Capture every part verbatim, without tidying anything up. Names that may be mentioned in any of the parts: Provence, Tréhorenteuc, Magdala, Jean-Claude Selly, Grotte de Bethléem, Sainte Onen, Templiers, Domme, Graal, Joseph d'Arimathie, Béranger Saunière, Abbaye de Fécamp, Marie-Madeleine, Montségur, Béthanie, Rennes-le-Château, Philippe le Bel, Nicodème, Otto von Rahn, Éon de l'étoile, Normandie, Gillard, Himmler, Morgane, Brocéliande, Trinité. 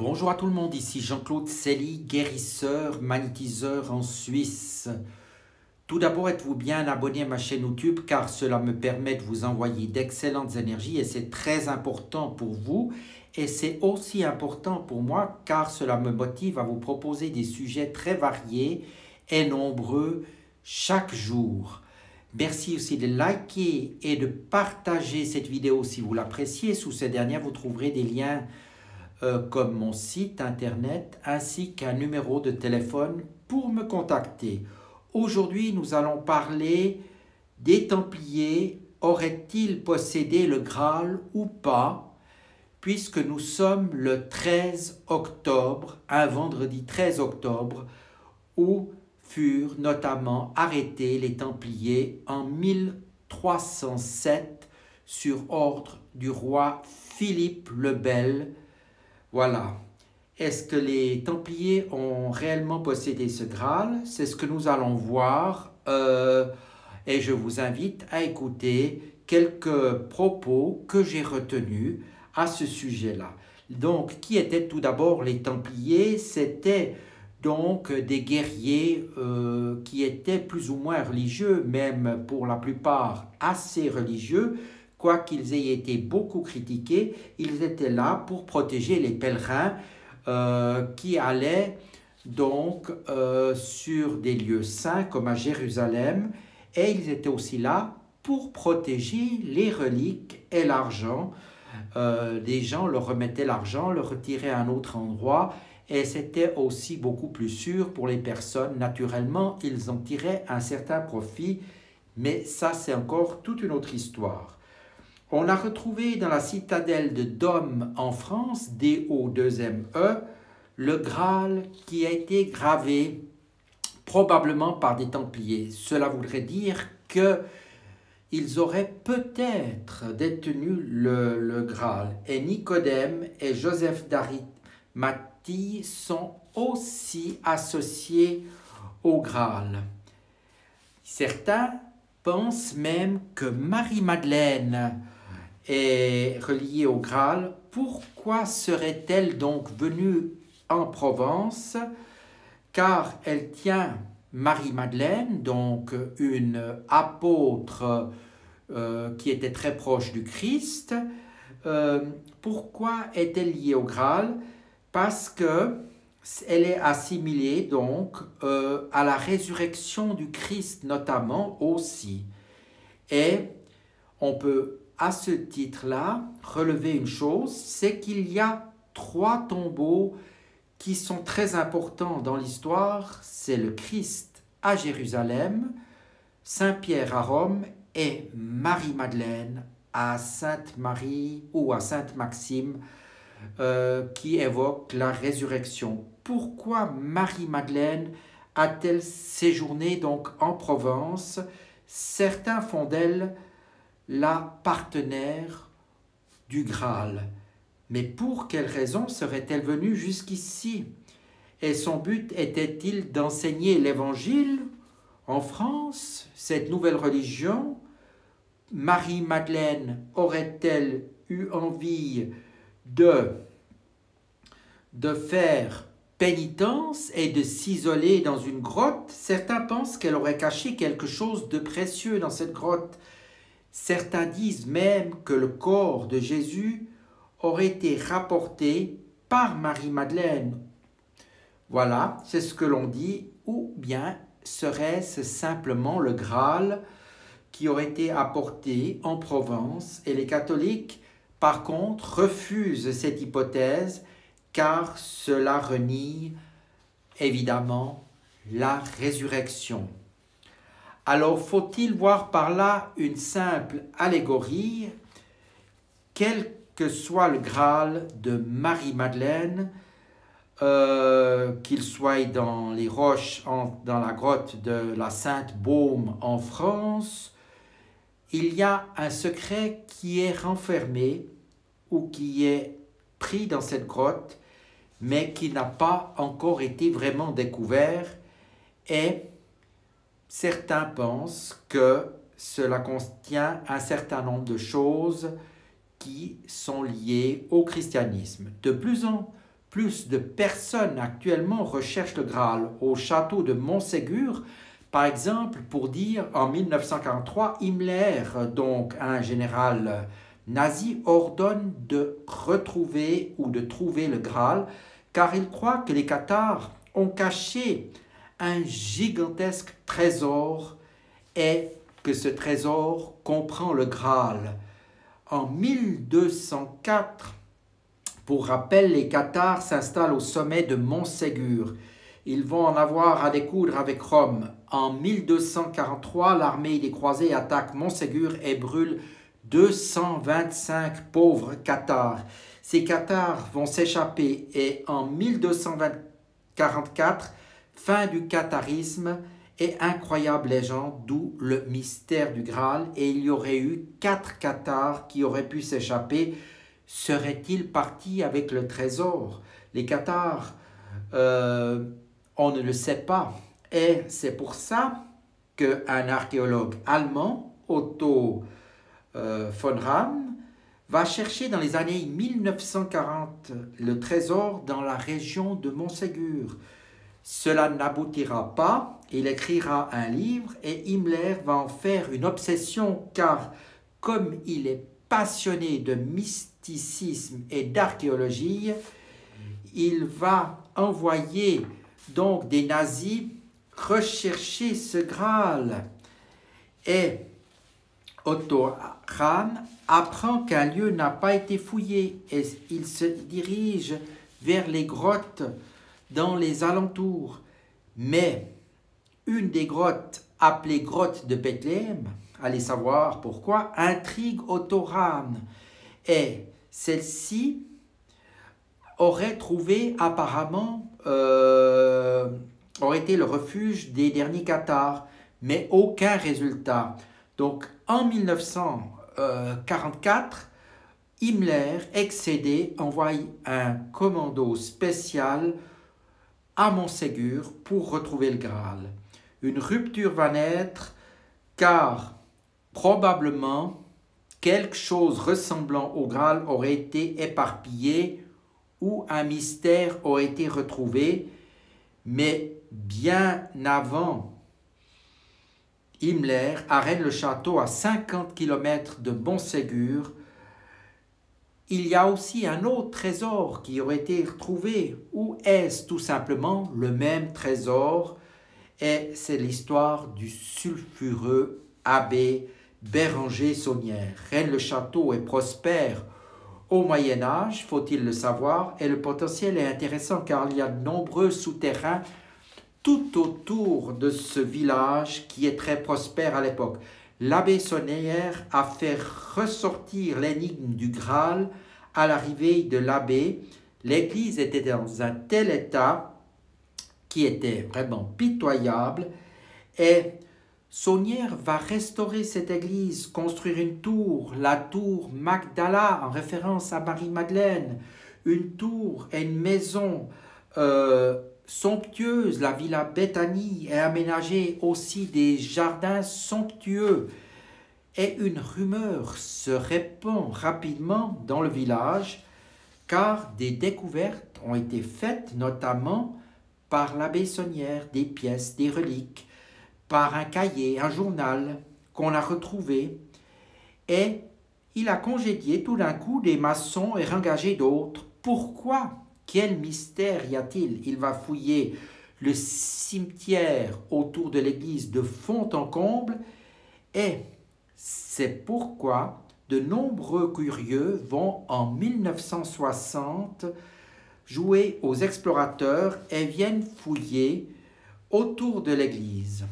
Bonjour à tout le monde, ici Jean-Claude Selly, guérisseur, magnétiseur en Suisse. Tout d'abord, êtes-vous bien abonné à ma chaîne YouTube car cela me permet de vous envoyer d'excellentes énergies et c'est très important pour vous et c'est aussi important pour moi car cela me motive à vous proposer des sujets très variés et nombreux chaque jour. Merci aussi de liker et de partager cette vidéo si vous l'appréciez. Sous ces dernières, vous trouverez des liens Euh, comme mon site internet ainsi qu'un numéro de téléphone pour me contacter. Aujourd'hui, nous allons parler des Templiers. Auraient-ils possédé le Graal ou pas? Puisque nous sommes le treize octobre, un vendredi treize octobre, où furent notamment arrêtés les Templiers en mille trois cent sept sur ordre du roi Philippe le Bel. Voilà. Est-ce que les Templiers ont réellement possédé ce Graal? C'est ce que nous allons voir euh, et je vous invite à écouter quelques propos que j'ai retenus à ce sujet-là. Donc, qui étaient tout d'abord les Templiers? C'était donc des guerriers euh, qui étaient plus ou moins religieux, même pour la plupart assez religieux. Quoiqu'ils aient été beaucoup critiqués, ils étaient là pour protéger les pèlerins euh, qui allaient donc euh, sur des lieux saints comme à Jérusalem, et ils étaient aussi là pour protéger les reliques et l'argent. Euh, des gens leur remettaient l'argent, le retiraient à un autre endroit et c'était aussi beaucoup plus sûr pour les personnes. Naturellement, ils en tiraient un certain profit, mais ça c'est encore toute une autre histoire. On a retrouvé dans la citadelle de Domme en France, D O deux M E, le Graal qui a été gravé probablement par des Templiers. Cela voudrait dire qu'ils auraient peut-être détenu le, le Graal. Et Nicodème et Joseph d'Arimathie sont aussi associés au Graal. Certains pensent même que Marie-Madeleine est reliée au Graal. Pourquoi serait-elle donc venue en Provence? Car elle tient Marie-Madeleine, donc une apôtre euh, qui était très proche du Christ. Euh, pourquoi est-elle liée au Graal? Parce que elle est assimilée donc euh, à la résurrection du Christ notamment aussi. Et on peut à ce titre-là relever une chose, c'est qu'il y a trois tombeaux qui sont très importants dans l'histoire. C'est le Christ à Jérusalem, Saint-Pierre à Rome et Marie-Madeleine à Sainte-Marie ou à Sainte-Maxime euh, qui évoque la résurrection. Pourquoi Marie-Madeleine a-t-elle séjourné donc en Provence? Certains font d'elle la partenaire du Graal. Mais pour quelle raison serait-elle venue jusqu'ici? Et son but était-il d'enseigner l'Évangile en France, cette nouvelle religion? Marie-Madeleine aurait-elle eu envie de, de faire pénitence et de s'isoler dans une grotte? Certains pensent qu'elle aurait caché quelque chose de précieux dans cette grotte. Certains disent même que le corps de Jésus aurait été rapporté par Marie-Madeleine. Voilà, c'est ce que l'on dit. Ou bien serait-ce simplement le Graal qui aurait été apporté en Provence? Et les catholiques, par contre, refusent cette hypothèse car cela renie évidemment la résurrection. Alors, faut-il voir par là une simple allégorie? Quel que soit le Graal de Marie-Madeleine, euh, qu'il soit dans les roches, en, dans la grotte de la Ste Baume en France, il y a un secret qui est renfermé ou qui est pris dans cette grotte, mais qui n'a pas encore été vraiment découvert, et certains pensent que cela contient un certain nombre de choses qui sont liées au christianisme. De plus en Plus de personnes actuellement recherchent le Graal au château de Montségur, par exemple, pour dire en mille neuf cent quarante-trois, Himmler, donc un général nazi, ordonne de retrouver ou de trouver le Graal, car il croit que les Cathares ont caché un gigantesque trésor et que ce trésor comprend le Graal. En mille deux cent quatre, pour rappel, les Cathares s'installent au sommet de Montségur. Ils vont en avoir à découdre avec Rome. En mille deux cent quarante-trois, l'armée des Croisés attaque Montségur et brûle deux cent vingt-cinq pauvres Cathares. Ces Cathares vont s'échapper et en mille deux cent quarante-quatre, fin du catharisme et incroyable légende, d'où le mystère du Graal, et il y aurait eu quatre Cathares qui auraient pu s'échapper. Seraient-ils partis avec le trésor? Les Cathares, euh, on ne le sait pas. Et c'est pour ça qu'un archéologue allemand, Otto euh, von Rahn, va chercher dans les années mille neuf cent quarante le trésor dans la région de Montségur. Cela n'aboutira pas, il écrira un livre et Himmler va en faire une obsession car, comme il est passionné de mysticisme et d'archéologie, il va envoyer donc des nazis rechercher ce Graal. Et Otto Rahn apprend qu'un lieu n'a pas été fouillé et il se dirige vers les grottes dans les alentours. Mais une des grottes, appelée Grotte de Bethléem, allez savoir pourquoi, intrigue Otto Rahn. Et celle-ci aurait trouvé apparemment, euh, aurait été le refuge des derniers Cathares, mais aucun résultat. Donc en mille neuf cent quarante-quatre, Himmler, excédé, envoie un commando spécial à Montségur pour retrouver le Graal. Une rupture va naître car probablement quelque chose ressemblant au Graal aurait été éparpillé ou un mystère aurait été retrouvé, mais bien avant Himmler, à Rennes-le-Château, à cinquante kilomètres de Montségur, il y a aussi un autre trésor qui aurait été retrouvé. Ou est-ce tout simplement le même trésor? Et c'est l'histoire du sulfureux abbé Béranger Saunière. Rennes-le-Château est prospère au Moyen-Âge, faut-il le savoir, et le potentiel est intéressant car il y a de nombreux souterrains tout autour de ce village qui est très prospère à l'époque. L'abbé Saunière a fait ressortir l'énigme du Graal à l'arrivée de l'abbé. L'église était dans un tel état qui était vraiment pitoyable et Saunière va restaurer cette église, construire une tour, la tour Magdala en référence à Marie-Madeleine, une tour et une maison euh, somptueuse, la villa Béthanie, est aménagée aussi des jardins somptueux. Et une rumeur se répand rapidement dans le village, car des découvertes ont été faites, notamment par l'abbé Saunière, des pièces, des reliques, par un cahier, un journal qu'on a retrouvé. Et il a congédié tout d'un coup des maçons et engagé d'autres. Pourquoi ? Quel mystère y a-t-il? Il va fouiller le cimetière autour de l'église de fond en comble et c'est pourquoi de nombreux curieux vont en mille neuf cent soixante jouer aux explorateurs et viennent fouiller autour de l'église.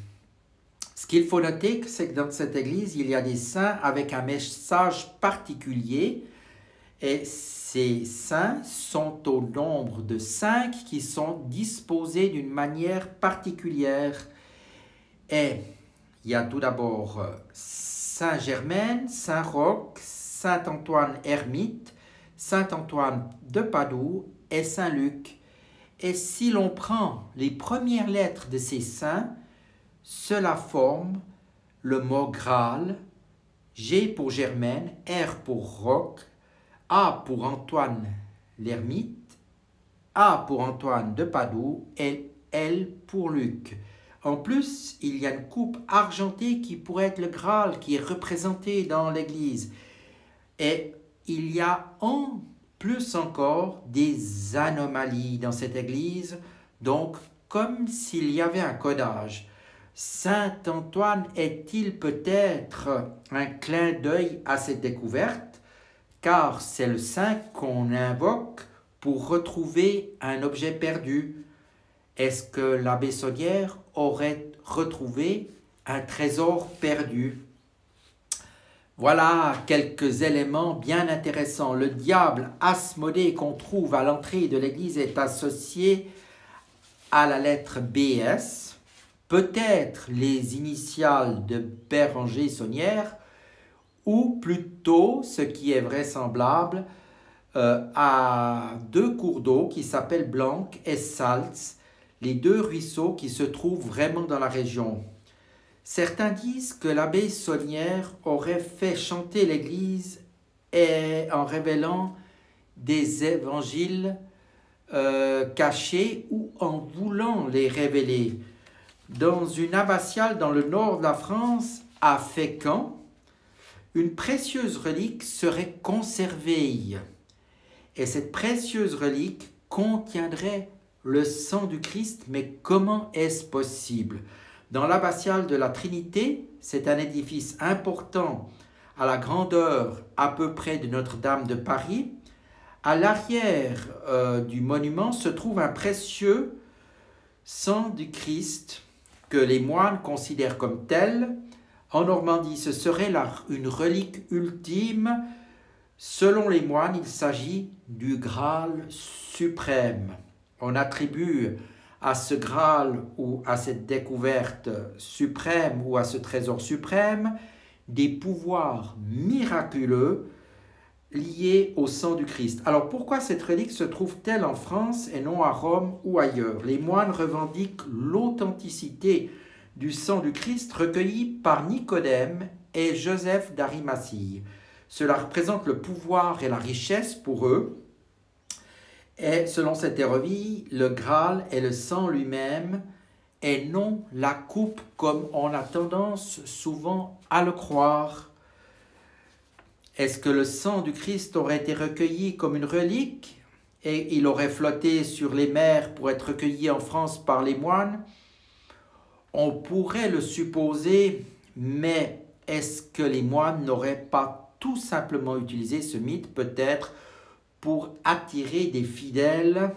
Ce qu'il faut noter, c'est que dans cette église, il y a des saints avec un message particulier. Et ces saints sont au nombre de cinq qui sont disposés d'une manière particulière. Et il y a tout d'abord Saint-Germain, Saint-Roch, Saint-Antoine Ermite, Saint-Antoine de Padoue et Saint-Luc. Et si l'on prend les premières lettres de ces saints, cela forme le mot Graal, G pour Germain, R pour Roch, A pour Antoine l'ermite, A pour Antoine de Padoue et L pour Luc. En plus, il y a une coupe argentée qui pourrait être le Graal, qui est représenté dans l'église. Et il y a en plus encore des anomalies dans cette église, donc comme s'il y avait un codage. Saint Antoine est-il peut-être un clin d'œil à cette découverte, car c'est le saint qu'on invoque pour retrouver un objet perdu. Est-ce que l'abbé Saunière aurait retrouvé un trésor perdu? Voilà quelques éléments bien intéressants. Le diable Asmodée qu'on trouve à l'entrée de l'église est associé à la lettre B S. Peut-être les initiales de Béranger Saunière, ou plutôt, ce qui est vraisemblable, euh, à deux cours d'eau qui s'appellent Blanc et Salz, les deux ruisseaux qui se trouvent vraiment dans la région. Certains disent que l'abbé Saunière aurait fait chanter l'église en révélant des évangiles euh, cachés ou en voulant les révéler. Dans une abbatiale dans le nord de la France, à Fécamp, une précieuse relique serait conservée. Et cette précieuse relique contiendrait le sang du Christ, mais comment est-ce possible? Dans l'abbatiale de la Trinité, c'est un édifice important à la grandeur à peu près de Notre-Dame de Paris. À l'arrière euh, du monument se trouve un précieux sang du Christ, que les moines considèrent comme telle. En Normandie, ce serait la, une relique ultime. Selon les moines, il s'agit du Graal suprême. On attribue à ce Graal ou à cette découverte suprême ou à ce trésor suprême des pouvoirs miraculeux liés au sang du Christ. Alors pourquoi cette relique se trouve-t-elle en France et non à Rome ou ailleurs? Les moines revendiquent l'authenticité du sang du Christ recueilli par Nicodème et Joseph d'Arimathie. Cela représente le pouvoir et la richesse pour eux. Et selon cette théorie, le Graal est le sang lui-même et non la coupe comme on a tendance souvent à le croire. Est-ce que le sang du Christ aurait été recueilli comme une relique et il aurait flotté sur les mers pour être recueilli en France par les moines? On pourrait le supposer, mais est-ce que les moines n'auraient pas tout simplement utilisé ce mythe peut-être pour attirer des fidèles?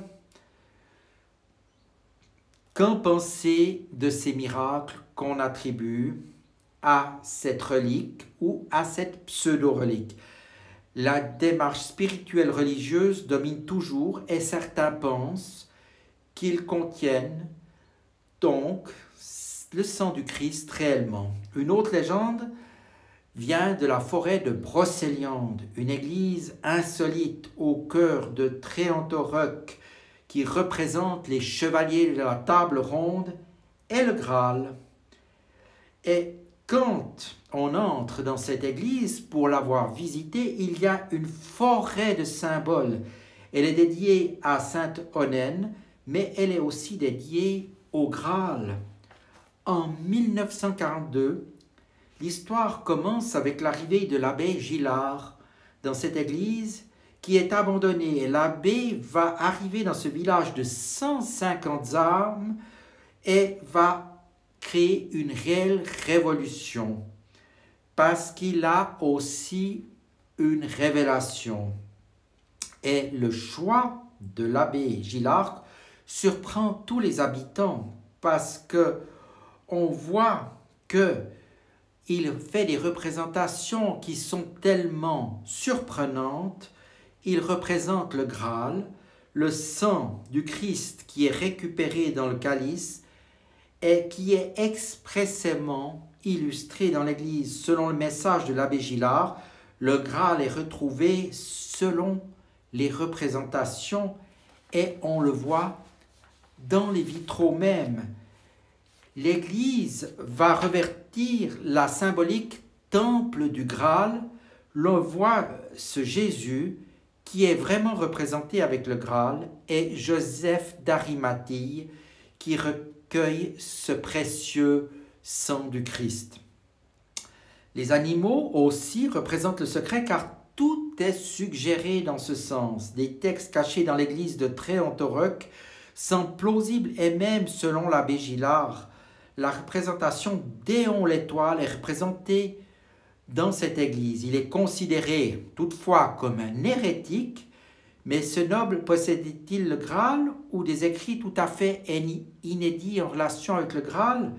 Qu'en penser de ces miracles qu'on attribue à cette relique ou à cette pseudo-relique? La démarche spirituelle religieuse domine toujours et certains pensent qu'ils contiennent donc le sang du Christ réellement. Une autre légende vient de la forêt de Brocéliande, une église insolite au cœur de Tréhorenteuc qui représente les chevaliers de la table ronde et le Graal. Et quand on entre dans cette église pour l'avoir visitée, il y a une forêt de symboles. Elle est dédiée à Sainte Onen, mais elle est aussi dédiée au Graal. En mille neuf cent quarante-deux, l'histoire commence avec l'arrivée de l'abbé Gillard dans cette église qui est abandonnée. L'abbé va arriver dans ce village de cent cinquante âmes et va créer une réelle révolution parce qu'il a aussi une révélation. Et le choix de l'abbé Gillard surprend tous les habitants parce que on voit qu'il fait des représentations qui sont tellement surprenantes. Il représente le Graal, le sang du Christ qui est récupéré dans le calice et qui est expressément illustré dans l'Église. Selon le message de l'abbé Gillard, le Graal est retrouvé selon les représentations et on le voit dans les vitraux même. L'Église va revertir la symbolique temple du Graal. L'on voit ce Jésus qui est vraiment représenté avec le Graal est Joseph d'Arimathie, qui recueille ce précieux sang du Christ. Les animaux aussi représentent le secret, car tout est suggéré dans ce sens. Des textes cachés dans l'église de Tréhorenteuc semblent plausibles, et même, selon l'abbé Gillard, la représentation d'Éon de l'étoile est représentée dans cette église. Il est considéré toutefois comme un hérétique, mais ce noble possédait-il le Graal ou des écrits tout à fait inédits en relation avec le Graal?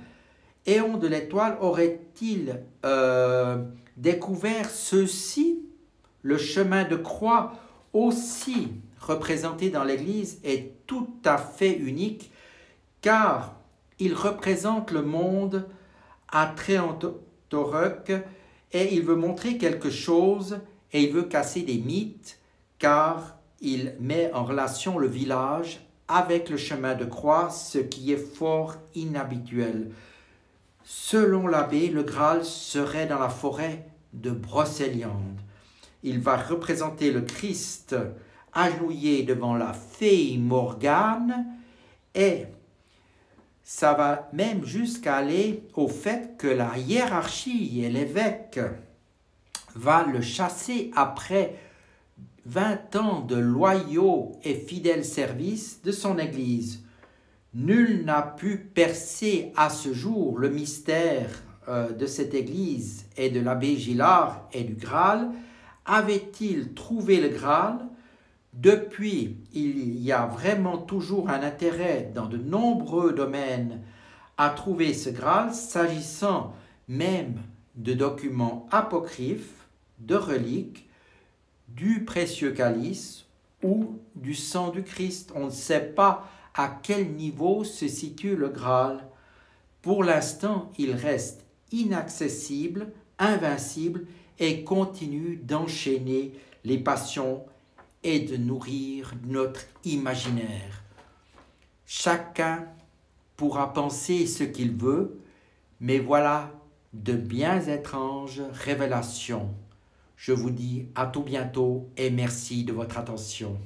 Éon de l'étoile aurait-il euh, découvert ceci? Le chemin de croix, aussi représenté dans l'Église, est tout à fait unique, car il représente le monde à Tréhorenteuc, et il veut montrer quelque chose, et il veut casser des mythes, car il met en relation le village avec le chemin de croix, ce qui est fort inhabituel. Selon l'abbé, le Graal serait dans la forêt de Brocéliande. Il va représenter le Christ agenouillé devant la fée Morgane, et ça va même jusqu'à aller au fait que la hiérarchie et l'évêque va le chasser après vingt ans de loyaux et fidèles services de son Église. Nul n'a pu percer à ce jour le mystère euh, de cette Église et de l'abbé Gillard et du Graal. Avait-il trouvé le Graal? Depuis, il y a vraiment toujours un intérêt dans de nombreux domaines à trouver ce Graal, s'agissant même de documents apocryphes, de reliques, du précieux calice ou du sang du Christ. On ne sait pas à quel niveau se situe le Graal. Pour l'instant, il reste inaccessible, invincible, et continue d'enchaîner les passions et de nourrir notre imaginaire. Chacun pourra penser ce qu'il veut, mais voilà de bien étranges révélations. Je vous dis à tout bientôt et merci de votre attention.